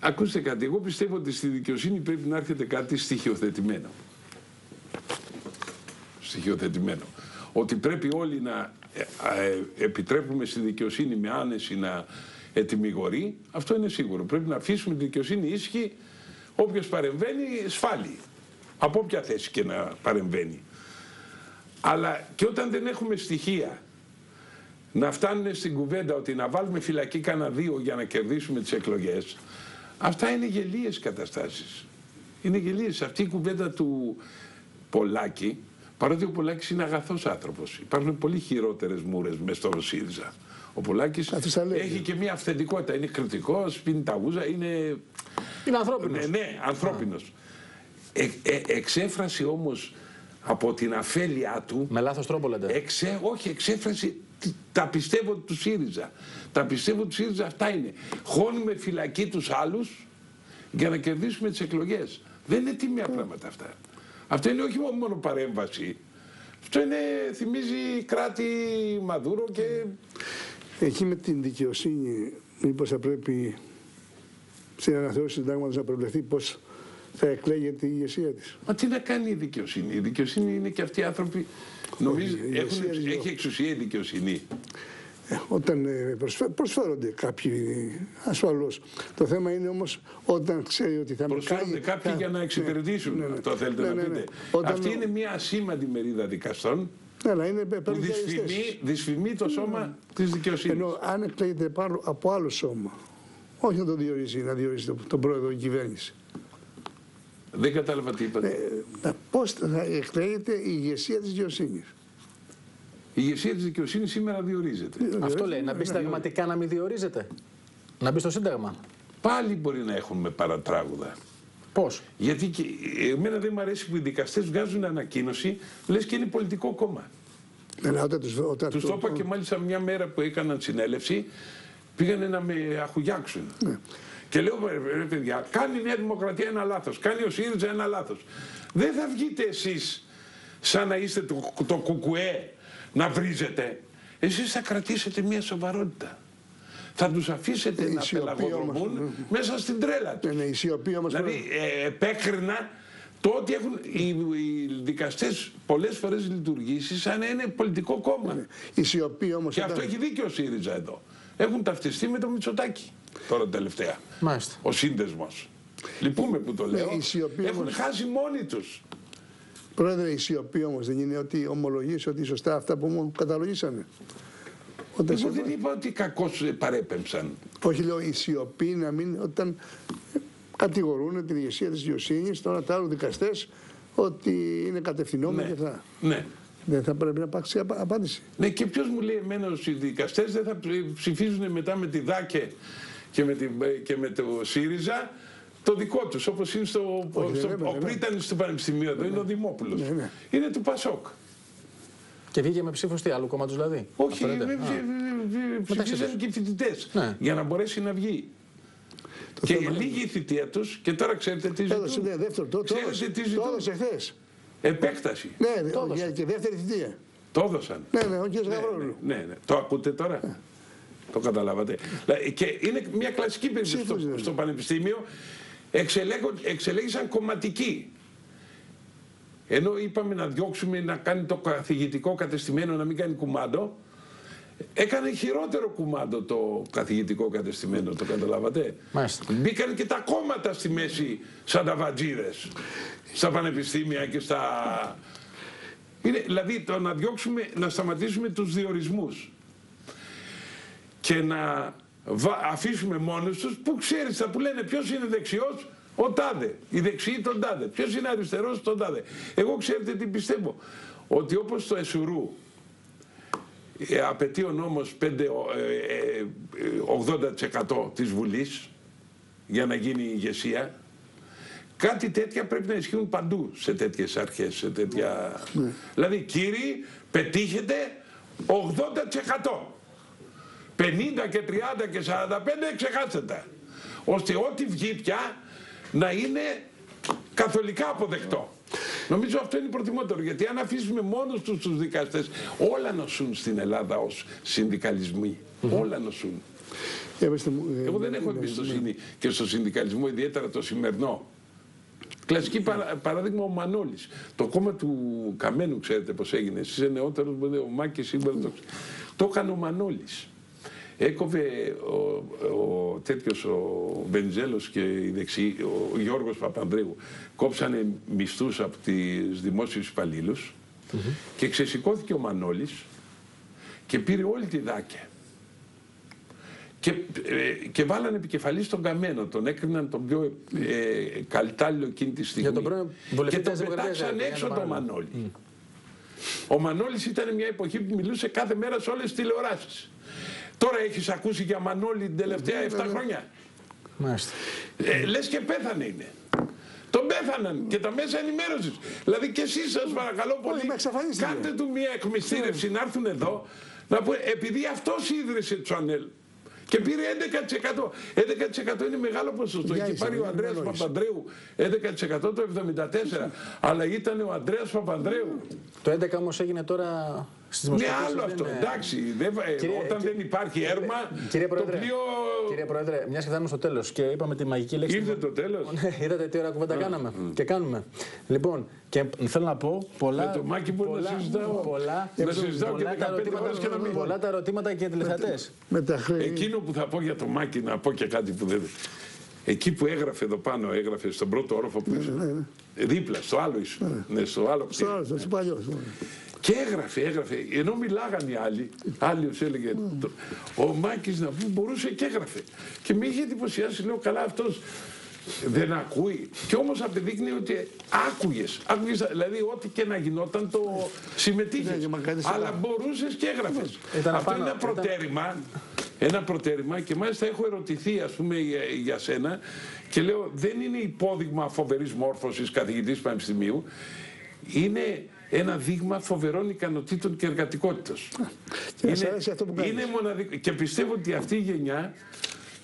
Ακούστε κάτι. Εγώ πιστεύω ότι στη δικαιοσύνη πρέπει να έρχεται κάτι στοιχειοθετημένο. Στοιχειοθετημένο. Ότι πρέπει όλοι να επιτρέπουμε στη δικαιοσύνη με άνεση να ετυμιγορεί. Αυτό είναι σίγουρο. Πρέπει να αφήσουμε τη δικαιοσύνη ήσυχη. Όποιος παρεμβαίνει σφάλει. Από όποια θέση και να παρεμβαίνει. Αλλά και όταν δεν έχουμε στοιχεία να φτάνουν στην κουβέντα ότι να βάλουμε φυλακή κανένα 2 για να κερδίσουμε τις εκλογές, αυτά είναι γελίες καταστάσεις. Είναι γελίες. Αυτή η κουβέντα του Πολάκη, παρότι ο Πολάκης είναι αγαθός άνθρωπος, υπάρχουν πολύ χειρότερες μούρες μες στο ΣΥΡΙΖΑ. Ο Πολάκης έχει και μια αυθεντικότητα. Είναι κριτικός, πίνει τα γούζα, είναι ανθρώπινος. Ναι, ανθρώπινος. Εξέφραση όμως από την αφέλειά του. Με λάθος τρόπο λέτε. Όχι, εξέφρασε τα πιστεύω του ΣΥΡΙΖΑ. Τα πιστεύω του ΣΥΡΙΖΑ αυτά είναι. Χώνουμε φυλακή τους άλλους για να κερδίσουμε τις εκλογές. Δεν είναι τίμια πράγματα αυτά. Αυτό είναι όχι μόνο παρέμβαση. Αυτό είναι, θυμίζει κράτη Μαδούρο και... Εκεί με την δικαιοσύνη, μήπως θα πρέπει στην αναθεώρηση του συντάγματος να προβλεφθεί πως θα εκλέγεται η ηγεσία της. Μα τι να κάνει η δικαιοσύνη. Η δικαιοσύνη είναι και αυτοί οι άνθρωποι. Νομίζω έχει εξουσία η δικαιοσύνη. Όταν προσφέρονται κάποιοι ασφαλώς. Το θέμα είναι όμως όταν ξέρει ότι θα μιλήσει. Προσφέρονται κάποιοι για να εξυπηρετήσουν. Ναι, αυτό θέλετε να πείτε. Όταν... Αυτή είναι μια ασήμαντη μερίδα δικαστών. Ναι, που δυσφημεί το σώμα της δικαιοσύνης. Ενώ αν εκλέγεται πάνω από άλλο σώμα, όχι να το διορίζει, να διορίζει τον πρόεδρο η κυβέρνηση. Δεν κατάλαβα τι είπατε. Πώς θα εκλέγεται η ηγεσία της δικαιοσύνης. Η ηγεσία της δικαιοσύνης σήμερα διορίζεται. Αυτό λέει, να μπει συνταγματικά να μην διορίζεται. Να μπει στο Σύνταγμα. Πάλι μπορεί να έχουμε παρατράγουδα. Πώς. Γιατί εμένα δεν μου αρέσει που οι δικαστές βγάζουν ανακοίνωση, λες και είναι πολιτικό κόμμα. Τους το είπα και μάλιστα μια μέρα που έκαναν συνέλευση, πήγανε να με αχουγιάξουν. Και λέω, ρε παιδιά, κάνει η Νέα Δημοκρατία ένα λάθος, κάνει ο ΣΥΡΙΖΑ ένα λάθος. Δεν θα βγείτε εσείς σαν να είστε το ΚΚΕ να βρίζετε. Εσείς θα κρατήσετε μια σοβαρότητα. Θα τους αφήσετε να πελαγοδρομούν μέσα στην τρέλα τους. Δηλαδή, επέκρινα το ότι έχουν οι δικαστές πολλές φορές λειτουργήσει σαν ένα πολιτικό κόμμα. Και αυτό έχει δίκιο ο ΣΥΡΙΖΑ εδώ. Έχουν ταυτιστεί με τον Μητσοτάκη. Τώρα τελευταία. Μάλιστα. Ο σύνδεσμος. Λυπούμε που το λέω. Έχουν χάσει μόνοι τους. Πρόεδρε, η σιωπή όμως δεν είναι ότι ομολογείς ότι σωστά αυτά που μου καταλογίσανε. Εγώ δεν είπα ότι κακώς παρέπεμψαν. Όχι, λέω η σιωπή να μην. Όταν κατηγορούν την ηγεσία της δικαιοσύνης, τώρα τα άλλους δικαστές, ότι είναι κατευθυνόμενοι και αυτά. Ναι. Δεν θα πρέπει να υπάρξει απάντηση. Ναι, και ποιος μου λέει εμένα ότι οι δικαστές δεν θα ψηφίζουν μετά με τη ΔΑΚΕ και με το ΣΥΡΙΖΑ το δικό τους, όπως είναι ο πρίτανης του Πανεπιστημίου εδώ, είναι ο Δημόπουλος. Είναι του ΠΑΣΟΚ. Και βγήκε με ψήφος τι, άλλου κόμματος δηλαδή. Όχι, ψηφίζαν και οι φοιτητές για να μπορέσει να βγει. Και λίγη η θητεία του και τώρα ξέρετε τι ζητούν. Το έδωσε χθες. Επέκταση. Ναι, το έδωσε. Και δεύτερη θητεία. Το έδωσαν. Ναι, ο κ. Γαβρόλου. Ναι. Το ακούτε τώρα. Ναι. Το καταλάβατε. Και είναι μια κλασική περίπτωση στο Πανεπιστήμιο. Εξελέγησαν κομματικοί. Ενώ είπαμε να διώξουμε να κάνει το καθηγητικό κατεστημένο να μην κάνει κουμάντο. Έκανε χειρότερο κουμάντο το καθηγητικό κατεστημένο, το καταλάβατε. Μάλιστα. Μπήκαν και τα κόμματα στη μέση σαν τα βατζίδες, στα πανεπιστήμια και στα... Είναι, δηλαδή το να διώξουμε, να σταματήσουμε τους διορισμούς και να αφήσουμε μόνους τους που ξέρεις θα που λένε ποιος είναι δεξιός, ο τάδε, η δεξιή τον τάδε, ποιος είναι αριστερός τον τάδε. Εγώ ξέρετε τι πιστεύω, ότι όπως το Εσουρού απαιτεί ο νόμος 80% της Βουλής για να γίνει ηγεσία, κάτι τέτοια πρέπει να ισχύουν παντού σε τέτοιες αρχές, σε τέτοια... Ναι. Δηλαδή κύριοι πετύχετε 80%, 50 και 30 και 45 ξεχάστε τα, ώστε ό,τι βγει πια να είναι καθολικά αποδεκτό. Νομίζω αυτό είναι προτιμότερο, γιατί αν αφήσουμε μόνος τους δικαστές, όλα νοσούν στην Ελλάδα ως συνδικαλισμοί. Όλα νοσούν. Εγώ δεν έχω εμπιστοσύνη και στο συνδικαλισμό, ιδιαίτερα το σημερινό. Κλασική παράδειγμα ο Μανώλης. Το κόμμα του Καμένου, ξέρετε πώς έγινε. Εσείς είναι νεότερος, ο Μάκης Κουρής. Το έκανε ο Μανώλης. Έκοβε ο Βενιζέλος και η δεξιή, ο Γεώργιος Παπανδρέου, κόψανε μισθούς από τις δημόσιους υπαλλήλους και ξεσηκώθηκε ο Μανώλης και πήρε όλη τη δάκια. Και βάλανε επικεφαλή στον Καμένο, τον έκριναν τον πιο καλτάλληλο εκείνη τη στιγμή. Και τον πετάξαν έξω τον Μανώλη. Ο Μανώλης ήταν μια εποχή που μιλούσε κάθε μέρα σε όλες τις τηλεοράσεις. Τώρα έχεις ακούσει για Μανώλη την τελευταία 7 χρόνια. Μάλιστα. Λες και πέθανε είναι. Τον πέθαναν και τα μέσα ενημέρωσης. Δηλαδή και εσείς σας παρακαλώ πολύ, κάντε του μια εκμυστήρευση να έρθουν εδώ, να πούνε, επειδή αυτός ίδρυσε το Ανέλ. Και πήρε 11%. 11% είναι μεγάλο ποσοστό. Είχε πάρει ο Ανδρέας Παπανδρέου 11% το 1974. Αλλά ήταν ο Ανδρέας Παπανδρέου. Το 11% όμως έγινε τώρα στις δημοσκοπήσεις. Ναι, άλλο αυτό. Εντάξει. Όταν δεν υπάρχει έρμα, το πλοίο... Κύριε Πρόεδρε, μιας και φτάνουμε στο τέλος και είπαμε τη μαγική λέξη... Ήρθε το τέλος. Είδατε τι ώρα κουβέντα κάναμε και κάνουμε. Λοιπόν, και θέλω να πω πολλά τα ερωτήματα και τηλεθεατές. Εκείνο που θα πω για το Μάκη, να πω και κάτι που δεν... Εκεί που έγραφε εδώ πάνω, έγραφε στον πρώτο όροφο που ήσουν, δίπλα, στο άλλο ήσουν, στο άλλο κτίριο. Και έγραφε, ενώ μιλάγαν οι άλλοι, άλλος έλεγε, ο Μάκης να πού μπορούσε και έγραφε. Και με είχε εντυπωσιάσει, λέω καλά αυτός δεν ακούει. Και όμως απεδείκνει ότι άκουγες, δηλαδή ό,τι και να γινόταν το συμμετείχες. Αλλά μπορούσες και έγραφες. Αυτό είναι ένα προτέρημα. Ένα προτέρημα και μάλιστα έχω ερωτηθεί ας πούμε για σένα και λέω δεν είναι υπόδειγμα φοβερής μόρφωσης καθηγητής πανεπιστημίου, είναι ένα δείγμα φοβερών ικανοτήτων και εργατικότητας. Είναι μοναδικό και πιστεύω ότι αυτή η γενιά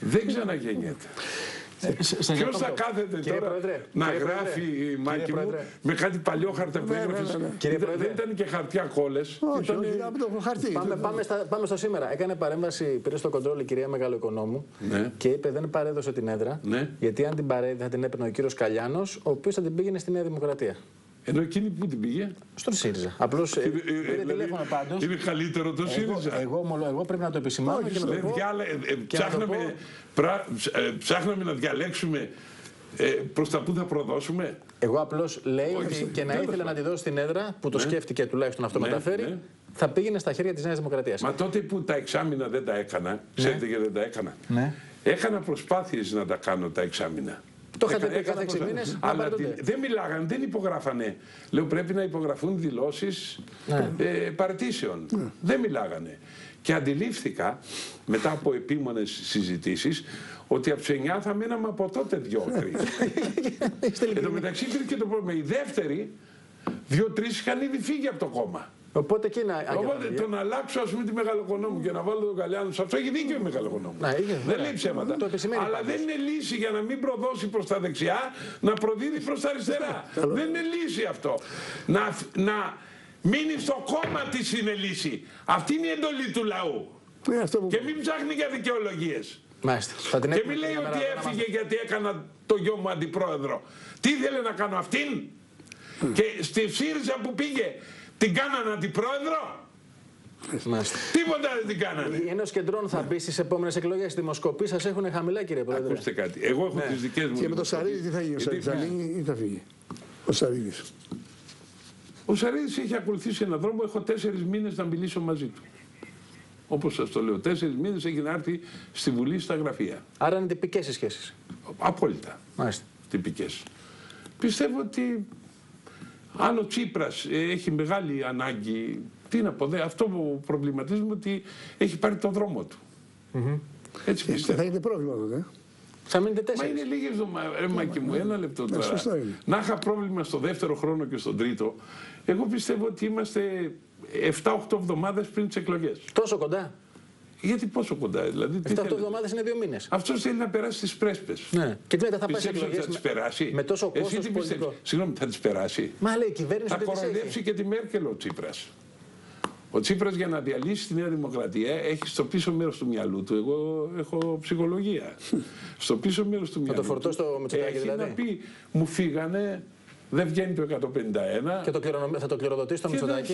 δεν ξαναγεννιέται. Ποιος θα κάθεται τώρα να γράφει, Μάκη μου, με κάτι παλιό χαρτοπέγραφες. Δεν ήταν και χαρτιά κόλλες. Πάμε στο σήμερα. Έκανε παρέμβαση, πήρε στο κοντρόλ η κυρία Μεγαλοκονόμου και είπε δεν παρέδωσε την έδρα, γιατί αν την παρέδει θα την έπαιρνε ο κύριος Καλιάνος, ο οποίος θα την πήγαινε στη Νέα Δημοκρατία. Ενώ εκείνη που την πήγε. Στον ΣΥΡΙΖΑ. Απλώς πήρε τηλέφωνο πάντως. Είναι καλύτερο το ΣΥΡΙΖΑ. Εγώ πρέπει να το επισημάνω. Ψάχναμε να διαλέξουμε προς τα που θα προδώσουμε. Εγώ απλώς λέει ότι και να ήθελε να τη δώσει την έδρα, που το σκέφτηκε τουλάχιστον αυτό μεταφέρει, θα πήγαινε στα χέρια της Νέας Δημοκρατίας. Μα τότε που τα εξάμηνα δεν τα έκανα, ξέρετε γιατί δεν τα έκανα. Έκανα προσπάθειες να τα κάνω τα εξάμηνα. Το είχατε πει κάθε 6 μήνες. Αλλά δεν μιλάγανε, δεν υπογράφανε. Λέω πρέπει να υπογραφούν δηλώσεις παρτήσεων. Δεν μιλάγανε. Και αντιλήφθηκα μετά από επίμονες συζητήσεις ότι από τους 9 θα μείναμε από τότε 2-3. Εν τω μεταξύ υπήρχε και το πρόβλημα. Οι δεύτεροι, 2-3 είχαν ήδη φύγει από το κόμμα. Οπότε, το να αλλάξω ας πούμε τη Μεγαλοκονόμου και να βάλω τον Καλιάνο σε αυτό, έχει δίκιο η Μεγαλοκονόμου. Δεν λέει ψέματα. Αλλά δεν είναι λύση για να μην προδώσει προς τα δεξιά, να προδίδει προς τα αριστερά. Δεν είναι λύση αυτό. Να μείνει στο κόμμα της είναι λύση. Αυτή είναι η εντολή του λαού. Και μην ψάχνει για δικαιολογίες. Μάλιστα. Και μην λέει ότι έφυγε γιατί έκανα το γιο μου αντιπρόεδρο. Τι ήθελε να κάνω αυτήν? Και στη ΣΥΡΙΖΑ που πήγε, την κάνανε αντιπρόεδρο. Τίποτα δεν την κάνανε. Η Ένωση Κεντρών θα μπει στις επόμενες εκλογές. Οι δημοσκοπήσεις σας έχουν χαμηλά, κύριε Πρόεδρε. Ακούστε κάτι. Εγώ έχω τις δικές μου. Και με το Σαρίδη τι θα γίνει? Θα γίνει ή θα φύγει ο Σαρίδης? Ο Σαρίδης έχει ακολουθήσει έναν δρόμο. Έχω 4 μήνες να μιλήσω μαζί του. Όπως σας το λέω, 4 μήνες έχει να έρθει στη Βουλή στα γραφεία. Άρα είναι τυπικές οι σχέσεις. Απόλυτα. Μάλιστα. Τυπικές. Πιστεύω ότι αν ο Τσίπρας έχει μεγάλη ανάγκη, τι να πω, αυτό που προβληματίζουμε ότι έχει πάρει τον δρόμο του. Έτσι πιστεύω. Θα είναι πρόβλημα τότε. Θα μείνετε 4. Μα είναι λίγες εβδομάδες, Μάκη μου, ένα λεπτό τώρα. Να είχα πρόβλημα στο δεύτερο χρόνο και στον τρίτο, εγώ πιστεύω ότι είμαστε 7-8 εβδομάδες πριν τις εκλογές. Τόσο κοντά. Γιατί πόσο κοντά, δηλαδή. 7-8 εβδομάδες είναι 2 μήνες. Αυτό θέλει να περάσει τις Πρέσπες. Ναι. Και τι μετά θα πάει σε εκλογές? Θα τις περάσει. Με τόσο κόστος πολιτικό. Συγγνώμη, θα τις περάσει? Μα λέει η κυβέρνηση. Θα κοροϊδέψει και τη Μέρκελ ο Τσίπρας. Ο Τσίπρας για να διαλύσει τη Νέα Δημοκρατία έχει στο πίσω μέρος του μυαλού του. Εγώ έχω ψυχολογία. Στο πίσω μέρος του μυαλού. Θα το φορτώσει το Μητσοτάκη δηλαδή. Να πει, μου φύγανε. Δεν βγαίνει το 151. Και θα το κληροδοτήσει το Μητσοτάκη.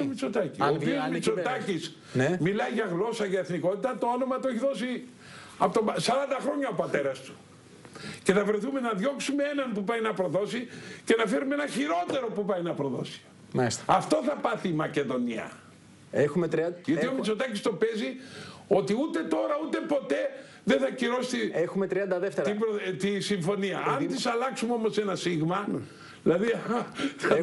Αν βγει ο Μητσοτάκης, ναι, μιλάει για γλώσσα, για εθνικότητα, το όνομα το έχει δώσει από 40 χρόνια ο πατέρας του. Και θα βρεθούμε να διώξουμε έναν που πάει να προδώσει και να φέρουμε ένα χειρότερο που πάει να προδώσει. Μάλιστα. Αυτό θα πάθει η Μακεδονία. Έχουμε 30... Γιατί ο Μητσοτάκης το παίζει ότι ούτε τώρα ούτε ποτέ δεν θα κυρώσει. Έχουμε 30 δεύτερα τη συμφωνία. Αν της αλλάξουμε όμως ένα σίγμα. Δηλαδή, θα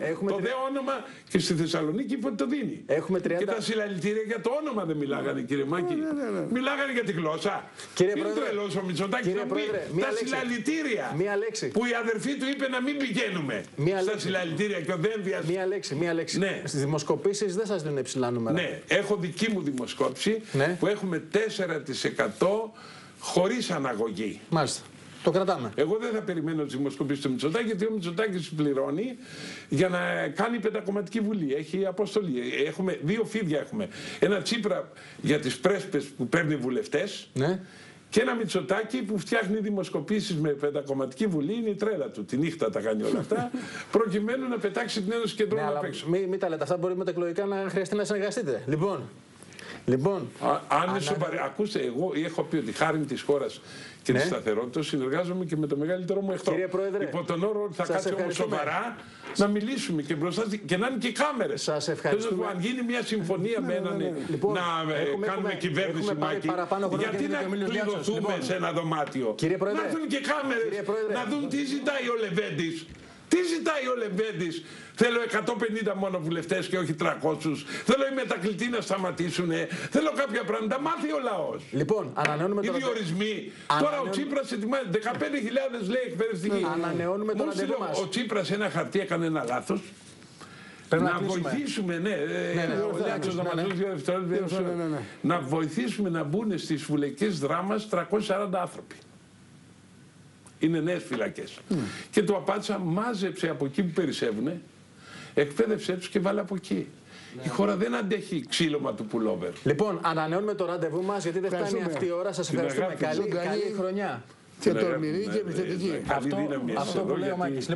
έχουμε, το δε όνομα και στη Θεσσαλονίκη είπε ότι το δίνει. Έχουμε 30... Και τα συλλαλητήρια για το όνομα δεν μιλάγανε, κύριε Μάκη. Μιλάγανε για τη γλώσσα. Κύριε Πρόεδρε, είναι τρελός ο Μητσοτάκης να πει τα συλλαλητήρια. Μία λέξη. Που η αδερφή του είπε να μην πηγαίνουμε στα συλλαλητήρια και ο Δένδιας. Μία λέξη. Μία λέξη. Ναι. Στις δημοσκοπήσεις δεν σας δίνουν υψηλά νούμερα. Ναι, έχω δική μου δημοσκόπηση, ναι, που έχουμε 4% χωρίς αναγωγή. Μάλιστα. Το κρατάμε. Εγώ δεν θα περιμένω τις δημοσκοπήσεις του Μητσοτάκη, γιατί ο Μητσοτάκης πληρώνει για να κάνει πεντακομματική βουλή. Έχει αποστολή. Έχουμε 2 φίδια. Έχουμε ένα Τσίπρα για τις Πρέσπες που παίρνει βουλευτές, ναι, και ένα Μητσοτάκη που φτιάχνει δημοσκοπήσεις με πεντακομματική βουλή. Είναι η τρέλα του. Τη νύχτα τα κάνει όλα αυτά, προκειμένου να πετάξει την Ένωση Κεντρών, ναι, απ' έξω. Μην τα λέτε αυτά. Μπορεί με τα εκλογικά να χρειαστεί να συνεργαστείτε. Λοιπόν, ακούστε, εγώ έχω πει ότι χάρη της χώρας και, ναι, της σταθερότητας συνεργάζομαι και με το μεγαλύτερο μου εχθρό. Κύριε Πρόεδρε, υπό τον όρο ότι θα κάτσει όμως σοβαρά να μιλήσουμε και μπροστά και να είναι και κάμερες. Σας ευχαριστούμε. Αν γίνει μια συμφωνία με έναν, λοιπόν, να κάνουμε κυβέρνηση, Μάκη, γιατί να κλειδωθούμε σε ένα δωμάτιο? Να έρθουν και κάμερες να δουν τι ζητάει ο Λεβέντης. Τι ζητάει ο Λεβέντης? Θέλω 150 μόνο βουλευτές και όχι 300. Θέλω οι μετακλητοί να σταματήσουν. Θέλω κάποια πράγματα. Μάθει ο λαός. Λοιπόν, ανανεώνουμε οι διορισμοί. Τώρα ο Τσίπρας ετοιμάζει 15.000 λέει εκπαιδευτική. Ανανεώνουμε το ραντεβού μας. Ο Τσίπρας ένα χαρτί έκανε ένα λάθος. Να βοηθήσουμε, να βοηθήσουμε να μπουν στις φυλακές δράμας 340 άνθρωποι. Είναι νέες φυλακές. Και του απάντησα, μάζεψε από εκεί που περισσεύουνε, εκπαίδευσέ τους και βάλε από εκεί. Η χώρα δεν αντέχει ξύλωμα του πουλόβερ. Λοιπόν, ανανεώνουμε το ραντεβού μας, γιατί δεν φτάνει αυτή η ώρα. Σας ευχαριστούμε. Καλή χρονιά. Και τολμηρή και επιθετική. Αυτό που λέει ο Μάκης.